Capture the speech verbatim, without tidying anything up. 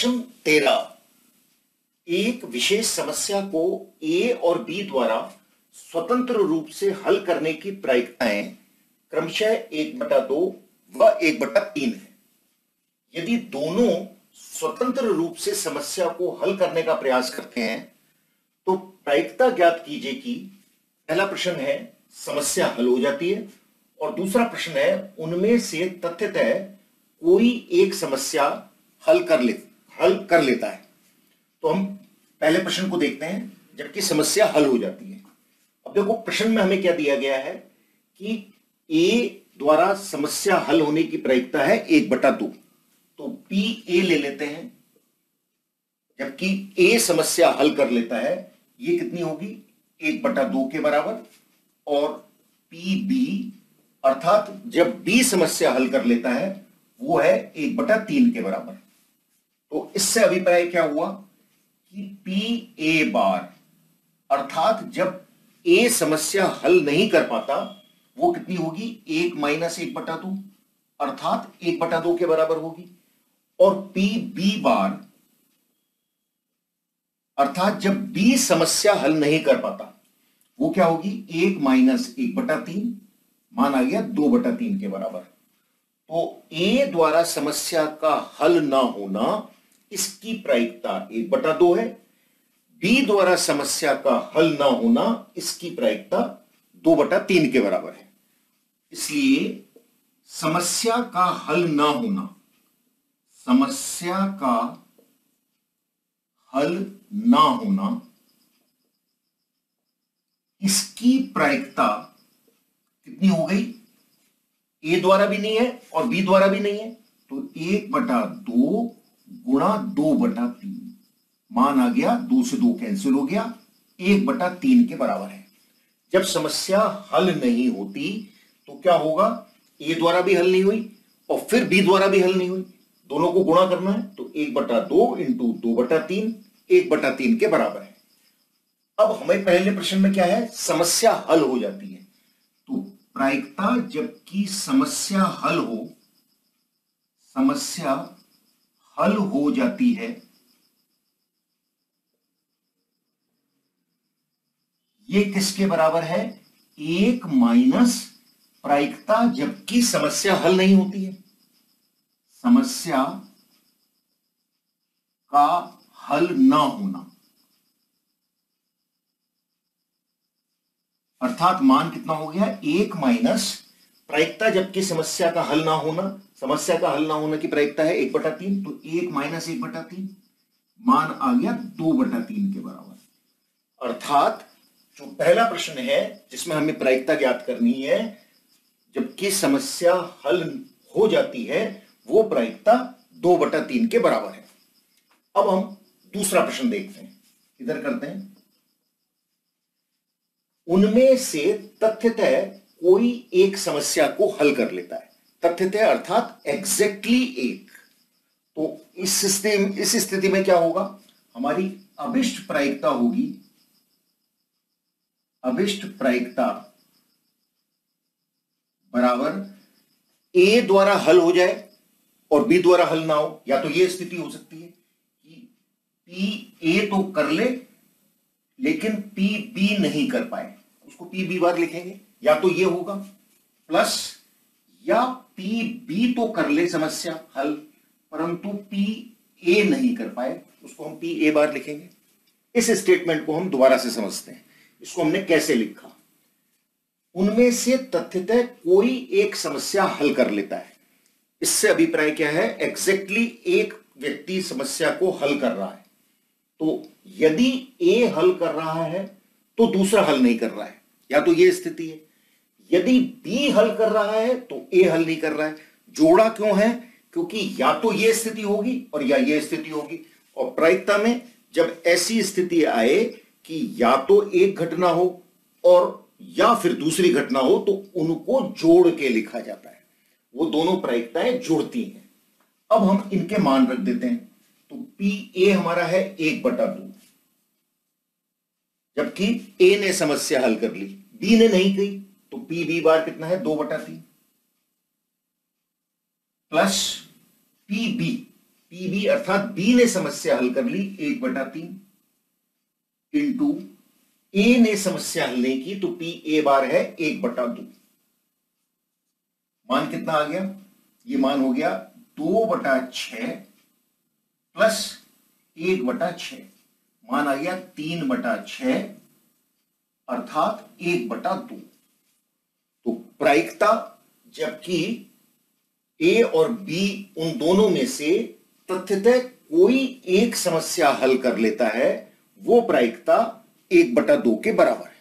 प्रश्न तेरह, एक विशेष समस्या को ए और बी द्वारा स्वतंत्र रूप से हल करने की प्रायिकताएं क्रमशः एक बटा दो व एक बटा तीन है। यदि दोनों स्वतंत्र रूप से समस्या को हल करने का प्रयास करते हैं तो प्रायिकता ज्ञात कीजिए कि पहला प्रश्न है समस्या हल हो जाती है और दूसरा प्रश्न है उनमें से तथ्यतः कोई एक समस्या हल कर ले हल कर लेता है। तो हम पहले प्रश्न को देखते हैं जबकि समस्या हल हो जाती है। अब देखो प्रश्न में हमें क्या दिया गया है कि ए द्वारा समस्या हल होने की प्रायिकता है एक बटा दो, तो बी ए ले लेते हैं जबकि ए समस्या हल कर लेता है, ये कितनी होगी एक बटा दो के बराबर। और पी बी अर्थात जब बी समस्या हल कर लेता है वो है एक बटा तीन के बराबर। तो इससे अभिप्राय क्या हुआ कि पी ए बार अर्थात जब ए समस्या हल नहीं कर पाता वो कितनी होगी एक माइनस एक बटा दो अर्थात एक बटा दो के बराबर होगी। और पी बी बार अर्थात जब बी समस्या हल नहीं कर पाता वो क्या होगी एक माइनस एक बटा तीन, मान आ गया दो बटा तीन के बराबर। तो ए द्वारा समस्या का हल ना होना इसकी प्रायिकता एक बटा दो है, बी द्वारा समस्या का हल ना होना इसकी प्रायिकता दो बटा तीन के बराबर है। इसलिए समस्या का हल ना होना समस्या का हल ना होना इसकी प्रायिकता कितनी हो गई, ए द्वारा भी नहीं है और बी द्वारा भी नहीं है, तो एक बटा दो गुणा दो बटा तीन, मान आ गया दो से दो कैंसिल हो गया एक बटा तीन के बराबर है। जब समस्या हल नहीं होती तो क्या होगा, ए द्वारा भी हल नहीं हुई और फिर बी द्वारा भी हल नहीं हुई, दोनों को गुणा करना है तो एक बटा दो इंटू दो बटा तीन एक बटा तीन के बराबर है। अब हमें पहले प्रश्न में क्या है समस्या हल हो जाती है, तो प्रायिकता जबकि समस्या हल हो समस्या हल हो जाती है ये किसके बराबर है एक माइनस प्रायिकता जबकि समस्या हल नहीं होती है, समस्या का हल ना होना अर्थात मान कितना हो गया एक माइनस प्रायिकता जबकि समस्या का हल ना होना, समस्या का हल ना होना की प्रायिकता है एक बटा तीन, तो एक माइनस एक बटा तीन, मान आ गया दो बटा तीन के बराबर। अर्थात जो पहला प्रश्न है जिसमें हमें प्रायिकता ज्ञात करनी है जबकि समस्या हल हो जाती है वो प्रायिकता दो बटा तीन के बराबर है। अब हम दूसरा प्रश्न देखते हैं, इधर करते हैं। उनमें से तथ्यतः कोई एक समस्या को हल कर लेता है, तथ्यतः अर्थात एग्जैक्टली एक, तो इस स्थिति इस स्थिति में क्या होगा हमारी अभिष्ट प्रायिकता होगी, अभिष्ट प्रायिकता बराबर ए द्वारा हल हो जाए और बी द्वारा हल ना हो, या तो यह स्थिति हो सकती है कि पी ए तो कर ले लेकिन पी बी नहीं कर पाए, उसको पी बी बार लिखेंगे, या तो यह होगा प्लस, या पी बी तो कर ले समस्या हल परंतु पी ए नहीं कर पाए, उसको हम पी ए बार लिखेंगे। इस स्टेटमेंट को हम दोबारा से समझते हैं, इसको हमने कैसे लिखा, उनमें से तथ्यतः कोई एक समस्या हल कर लेता है, इससे अभिप्राय क्या है एग्जैक्टली एक व्यक्ति समस्या को हल कर रहा है, तो यदि ए हल कर रहा है तो दूसरा हल नहीं कर रहा है, या तो यह स्थिति है, यदि बी हल कर रहा है तो ए हल नहीं कर रहा है। जोड़ा क्यों है, क्योंकि या तो यह स्थिति होगी और या यह स्थिति होगी, और प्रायिकता में जब ऐसी स्थिति आए कि या तो एक घटना हो और या फिर दूसरी घटना हो तो उनको जोड़ के लिखा जाता है, वो दोनों प्रायिकताएं जोड़ती हैं। अब हम इनके मान रख देते हैं, तो पी ए हमारा है एक बटा दो जबकि ए ने समस्या हल कर ली, बी ने नहीं की, तो पी बी बार कितना है दो बटा तीन प्लस पी बी पीबी अर्थात बी ने समस्या हल कर ली एक बटा तीन इंटू ए ने समस्या हल नहीं की तो पी ए बार है एक बटा दो। मान कितना आ गया? ये मान हो गया दो बटा छह प्लस एक बटा छह, मान आ गया तीन बटा छह अर्थात एक बटा दो। तो प्रायिकता जबकि ए और बी उन दोनों में से तथ्यतः कोई एक समस्या हल कर लेता है, वो प्रायिकता एक बटा दो के बराबर है।